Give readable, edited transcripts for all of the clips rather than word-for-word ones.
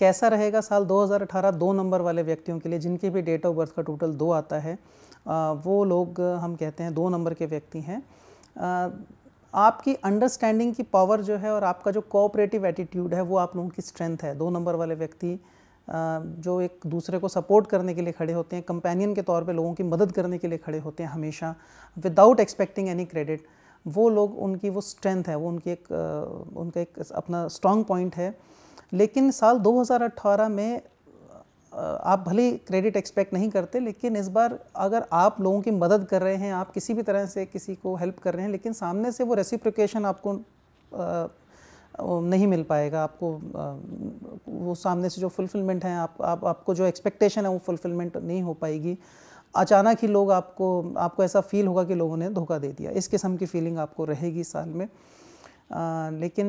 कैसा रहेगा साल 2018 दो नंबर वाले व्यक्तियों के लिए, जिनकी भी डेट ऑफ बर्थ का टोटल 2 आता है, वो लोग हम कहते हैं 2 नंबर के व्यक्ति हैं। आपकी अंडरस्टैंडिंग की पावर जो है और आपका जो कोऑपरेटिव एटीट्यूड है वो आप लोगों की स्ट्रेंथ है। 2 नंबर वाले व्यक्ति जो एक दूसरे को सपोर्ट करने के लिए खड़े होते हैं, कंपेनियन के तौर पे लोगों की मदद करने के लिए खड़े होते हैं हमेशा, विदाउट एक्सपेक्टिंग एनी क्रेडिट, वो लोग उनकी वो स्ट्रेंथ है, वो उनका एक अपना स्ट्रॉन्ग पॉइंट है। लेकिन साल 2018 में आप भले क्रेडिट एक्सपेक्ट नहीं करते, लेकिन इस बार अगर आप लोगों की मदद कर रहे हैं, आप किसी भी तरह से किसी को हेल्प कर रहे हैं, लेकिन सामने से वो रेसिप्रोकेशन आपको नहीं मिल पाएगा, आपको वो सामने से जो फुलफिलमेंट है आपको जो एक्सपेक्टेशन है वो फुलफिलमेंट नहीं हो पाएगी। अचानक ही लोग आपको ऐसा फील होगा कि लोगों ने धोखा दे दिया, इस किस्म की फीलिंग आपको रहेगी साल में। लेकिन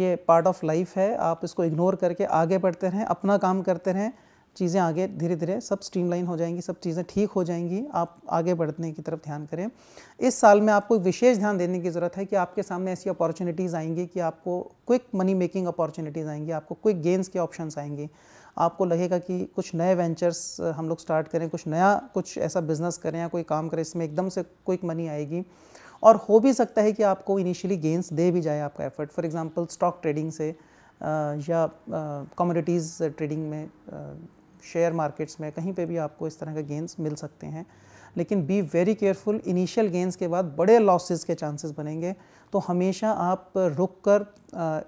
ये पार्ट ऑफ लाइफ है, आप इसको इग्नोर करके आगे बढ़ते रहें, अपना काम करते रहें, चीज़ें आगे धीरे धीरे सब स्ट्रीमलाइन हो जाएंगी, सब चीज़ें ठीक हो जाएंगी। आप आगे बढ़ने की तरफ ध्यान करें। इस साल में आपको विशेष ध्यान देने की ज़रूरत है कि आपके सामने ऐसी अपॉर्चुनिटीज़ आएंगी कि आपको क्विक मनी मेकिंग अपॉर्चुनिटीज़ आएंगी, आपको क्विक गेंस के ऑप्शंस आएंगे, आपको लगेगा कि कुछ नए वेंचर्स हम लोग स्टार्ट करें, कुछ नया कुछ ऐसा बिजनेस करें या कोई काम करें, इसमें एकदम से क्विक मनी आएगी। और हो भी सकता है कि आपको इनिशियली गेंस दे भी जाए आपका effort, for example stock trading से या कमोडिटीज़ ट्रेडिंग में, शेयर मार्केट्स में, कहीं पे भी आपको इस तरह के गेंस मिल सकते हैं। लेकिन be very careful, initial gains के बाद बड़े लॉसेस के चांसेस बनेंगे, तो हमेशा आप रुक कर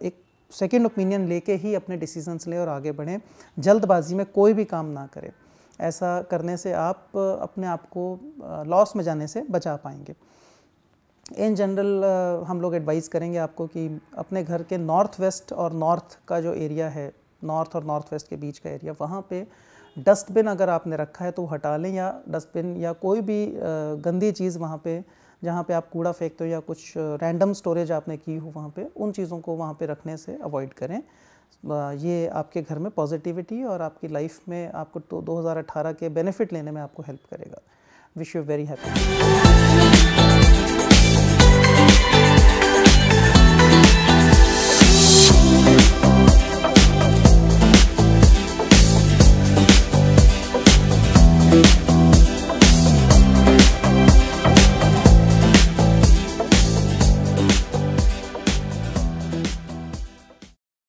एक सेकेंड ओपिनियन लेके ही अपने डिसीजंस लें और आगे बढ़ें। जल्दबाजी में कोई भी काम ना करें, ऐसा करने से आप अपने आप को लॉस में जाने से बचा पाएंगे। इन जनरल हम लोग एडवाइस करेंगे आपको कि अपने घर के नॉर्थ वेस्ट और नॉर्थ का जो एरिया है, नॉर्थ और नॉर्थ वेस्ट के बीच का एरिया, वहाँ पे डस्टबिन अगर आपने रखा है तो हटा लें, या डस्टबिन या कोई भी गंदी चीज़ वहाँ पे जहाँ पे आप कूड़ा फेंकते हो या कुछ रैंडम स्टोरेज आपने की हो वहाँ पे, उन चीज़ों को वहाँ पे रखने से अवॉइड करें। ये आपके घर में पॉजिटिविटी और आपकी लाइफ में आपको 2018 के बेनिफिट लेने में आपको हेल्प करेगा। Wish you very happy.